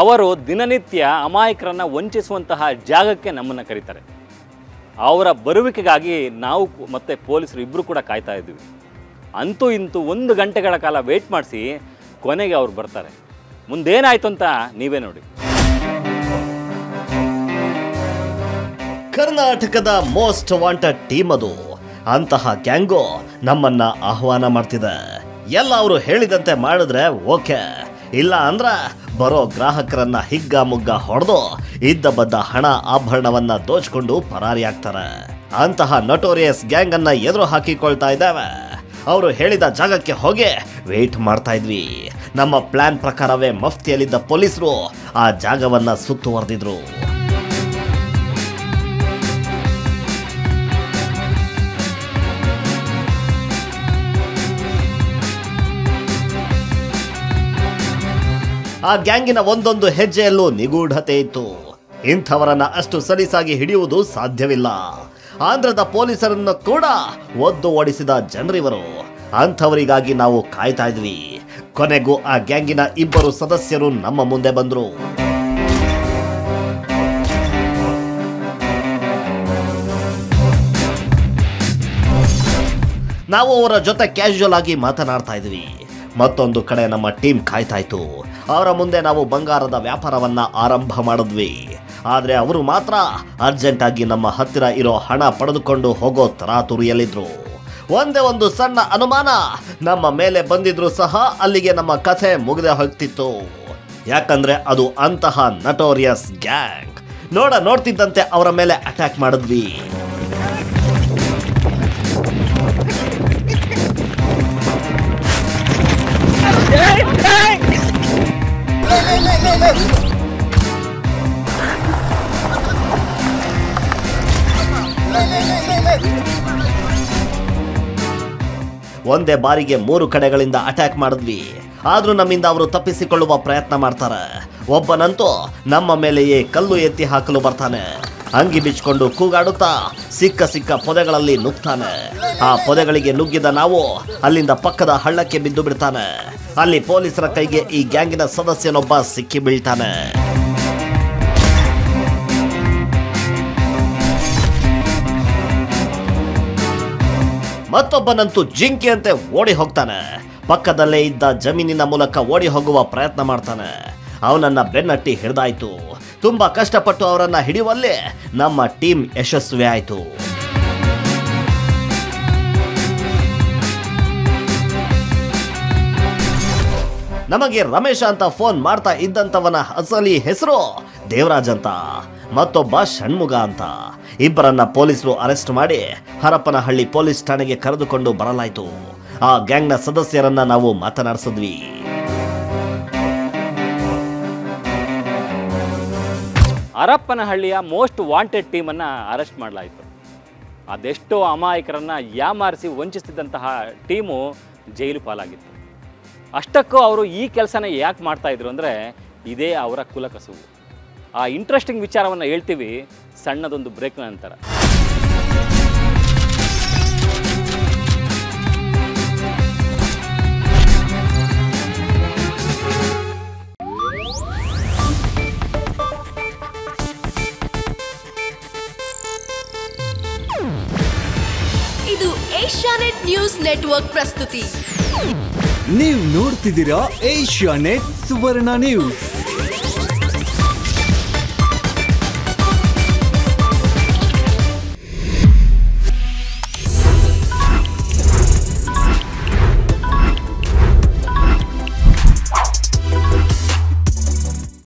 ಅವರು ದಿನನಿತ್ಯ ಅಮಾಯಕರನ್ನ ವಂಚಿಸುವಂತಹ ಜಾಗಕ್ಕೆ ನಮ್ಮನ್ನ ಕರೀತಾರೆ. ಅವರ ಬರುವಿಕೆಗಾಗಿ ನಾವು ಮತ್ತೆ ಪೊಲೀಸರು ಇಬ್ಬರು ಕೂಡ ಕಾಯ್ತಾ ಇದ್ದೀವಿ. ಅಂತೂ ಇಂತೂ ಒಂದು ಗಂಟೆಗಳ ಕಾಲ ವೇಟ್ ಮಾಡಿಸಿ ಕೊನೆಗೆ ಅವರು ಬರ್ತಾರೆ. ಮುಂದೇನಾಯ್ತು ಅಂತ ನೀವೇ ನೋಡಿ. ಕರ್ನಾಟಕದ ಮೋಸ್ಟ್ ವಾಂಟೆಡ್ ಟೀಮ್ ಅದು. ಅಂತಹ ಗ್ಯಾಂಗು ನಮ್ಮನ್ನ ಆಹ್ವಾನ ಮಾಡ್ತಿದೆ. ಎಲ್ಲ ಅವರು ಹೇಳಿದಂತೆ ಮಾಡಿದ್ರೆ ಓಕೆ, ಇಲ್ಲ ಅಂದ್ರ ಬರೋ ಗ್ರಾಹಕರನ್ನ ಹಿಗ್ಗ ಮುಗ್ಗ ಹೊಡೆದು ಇದ್ದ ಬದ್ದ ಹಣ ಆಭರಣವನ್ನ ದೋಚ್ಕೊಂಡು ಪರಾರಿಯಾಗ್ತಾರೆ. ಅಂತಹ ನಟೋರಿಯಸ್ ಗ್ಯಾಂಗ್ ಅನ್ನ ಎದುರು ಹಾಕಿಕೊಳ್ತಾ ಇದ್ದಾವೆ. ಅವರು ಹೇಳಿದ ಜಾಗಕ್ಕೆ ಹೋಗಿ ವೇಟ್ ಮಾಡ್ತಾ ಇದ್ವಿ. ನಮ್ಮ ಪ್ಲಾನ್ ಪ್ರಕಾರವೇ ಮಫ್ತಿಯಲ್ಲಿದ್ದ ಪೊಲೀಸರು ಆ ಜಾಗವನ್ನ ಸುತ್ತುವರೆದಿದ್ರು. ಆ ಗ್ಯಾಂಗಿನ ಒಂದೊಂದು ಹೆಜ್ಜೆಯಲ್ಲೂ ನಿಗೂಢತೆ ಇತ್ತು. ಇಂಥವರನ್ನ ಅಷ್ಟು ಸಲೀಸಾಗಿ ಹಿಡಿಯುವುದು ಸಾಧ್ಯವಿಲ್ಲ. ಆಂಧ್ರದ ಪೊಲೀಸರನ್ನು ಕೂಡ ಒದ್ದು ಓಡಿಸಿದ ಜನರಿವರು. ಅಂಥವರಿಗಾಗಿ ನಾವು ಕಾಯ್ತಾ ಇದ್ವಿ. ಕೊನೆಗೂ ಆ ಗ್ಯಾಂಗಿನ ಇಬ್ಬರು ಸದಸ್ಯರು ನಮ್ಮ ಮುಂದೆ ಬಂದರು. ನಾವು ಅವರ ಜೊತೆ ಕ್ಯಾಶುಯಲ್ ಆಗಿ ಮಾತನಾಡ್ತಾ ಇದ್ವಿ. ಮತ್ತೊಂದು ಕಡೆ ನಮ್ಮ ಟೀಮ್ ಕಾಯ್ತಾ ಇತ್ತು. ಅವರ ಮುಂದೆ ನಾವು ಬಂಗಾರದ ವ್ಯಾಪಾರವನ್ನ ಆರಂಭ ಮಾಡಿದ್ವಿ. ಆದರೆ ಅವರು ಮಾತ್ರ ಅರ್ಜೆಂಟ್ ಆಗಿ ನಮ್ಮ ಹತ್ತಿರ ಇರೋ ಹಣ ಪಡೆದುಕೊಂಡು ಹೋಗೋ ತರಾತುರಿಯಲ್ಲಿದ್ರು. ಒಂದೇ ಒಂದು ಸಣ್ಣ ಅನುಮಾನ ನಮ್ಮ ಮೇಲೆ ಬಂದಿದ್ರು ಸಹ ಅಲ್ಲಿಗೆ ನಮ್ಮ ಕಥೆ ಮುಗಿದೇ ಹೋಗ್ತಿತ್ತು. ಯಾಕಂದ್ರೆ ಅದು ಅಂತಹ ನಟೋರಿಯಸ್ ಗ್ಯಾಂಗ್. ನೋಡ್ತಿದ್ದಂತೆ ಅವರ ಮೇಲೆ ಅಟ್ಯಾಕ್ ಮಾಡಿದ್ವಿ. ಒಂದೇ ಬಾರಿಗೆ ಮೂರು ಕಡೆಗಳಿಂದ ಅಟ್ಯಾಕ್ ಮಾಡಿದ್ವಿ. ಆದ್ರೂ ನಮ್ಮಿಂದ ಅವರು ತಪ್ಪಿಸಿಕೊಳ್ಳುವ ಪ್ರಯತ್ನ ಮಾಡ್ತಾರೆ. ಒಬ್ಬನಂತೂ ನಮ್ಮ ಮೇಲೆಯೇ ಕಲ್ಲು ಎತ್ತಿ ಹಾಕಲು ಬರ್ತಾನೆ. ಅಂಗಿ ಬಿಚ್ಕೊಂಡು ಕೂಗಾಡುತ್ತಾ ಸಿಕ್ಕ ಪೊದೆಗಳಲ್ಲಿ ನುಗ್ತಾನೆ. ಆ ಪೊದೆಗಳಿಗೆ ನುಗ್ಗಿದ ನಾವು ಅಲ್ಲಿಂದ ಪಕ್ಕದ ಹಳ್ಳಕ್ಕೆ ಬಿದ್ದು ಬಿಡ್ತಾನೆ. ಅಲ್ಲಿ ಪೊಲೀಸರ ಕೈಗೆ ಈ ಗ್ಯಾಂಗಿನ ಸದಸ್ಯನೊಬ್ಬ ಸಿಕ್ಕಿ ಬೀಳ್ತಾನೆ. ಮತ್ತೊಬ್ಬನಂತೂ ಜಿಂಕೆಯಂತೆ ಓಡಿ ಹೋಗ್ತಾನೆ. ಪಕ್ಕದಲ್ಲೇ ಇದ್ದ ಜಮೀನಿನ ಮೂಲಕ ಓಡಿ ಹೋಗುವ ಪ್ರಯತ್ನ ಮಾಡ್ತಾನೆ. ಅವನನ್ನ ಬೆನ್ನಟ್ಟಿ ಹಿಡಿದಾಯ್ತು. ತುಂಬಾ ಕಷ್ಟಪಟ್ಟು ಅವರನ್ನ ಹಿಡಿಯುವಲ್ಲಿ ನಮ್ಮ ಟೀಮ್ ಯಶಸ್ವಿ ಆಯಿತು. ನಮಗೆ ರಮೇಶ್ ಅಂತ ಫೋನ್ ಮಾಡ್ತಾ ಇದ್ದಂಥವನ ಅಸಲಿ ಹೆಸರು ದೇವರಾಜ್ ಅಂತ, ಮತ್ತೊಬ್ಬ ಷಣ್ಮುಗ ಅಂತ. ಇಬ್ಬರನ್ನ ಪೊಲೀಸರು ಅರೆಸ್ಟ್ ಮಾಡಿ ಹರಪನಹಳ್ಳಿ ಪೊಲೀಸ್ ಠಾಣೆಗೆ ಕರೆದುಕೊಂಡು ಬರಲಾಯಿತು. ಆ ಗ್ಯಾಂಗ್ನ ಸದಸ್ಯರನ್ನ ನಾವು ಮಾತನಾಡಿಸಿದ್ವಿ. ಹರಪ್ಪನಹಳ್ಳಿಯ ಮೋಸ್ಟ್ ವಾಂಟೆಡ್ ಟೀಮನ್ನು ಅರೆಸ್ಟ್ ಮಾಡಲಾಯಿತು. ಅದೆಷ್ಟೋ ಅಮಾಯಕರನ್ನು ಯಾಮಾರಿಸಿ ವಂಚಿಸ್ತಿದ್ದಂತಹ ಟೀಮು ಜೈಲು ಪಾಲಾಗಿತ್ತು. ಅಷ್ಟಕ್ಕೂ ಅವರು ಈ ಕೆಲಸನ ಯಾಕೆ ಮಾಡ್ತಾಯಿದ್ರು ಅಂದರೆ ಇದೇ ಅವರ ಕುಲಕಸುವು. ಆ ಇಂಟ್ರೆಸ್ಟಿಂಗ್ ವಿಚಾರವನ್ನು ಹೇಳ್ತೀವಿ ಸಣ್ಣದೊಂದು ಬ್ರೇಕ್ನ ನಂತರ. ಇದು ಏಷ್ಯಾನೆಟ್ ನ್ಯೂಸ್ ನೆಟ್ವರ್ಕ್ ಪ್ರಸ್ತುತಿ. ನೀವು ನೋಡ್ತಿದ್ದೀರಾ ಏಷ್ಯಾನೆಟ್ ಸುವರ್ಣ ನ್ಯೂಸ್.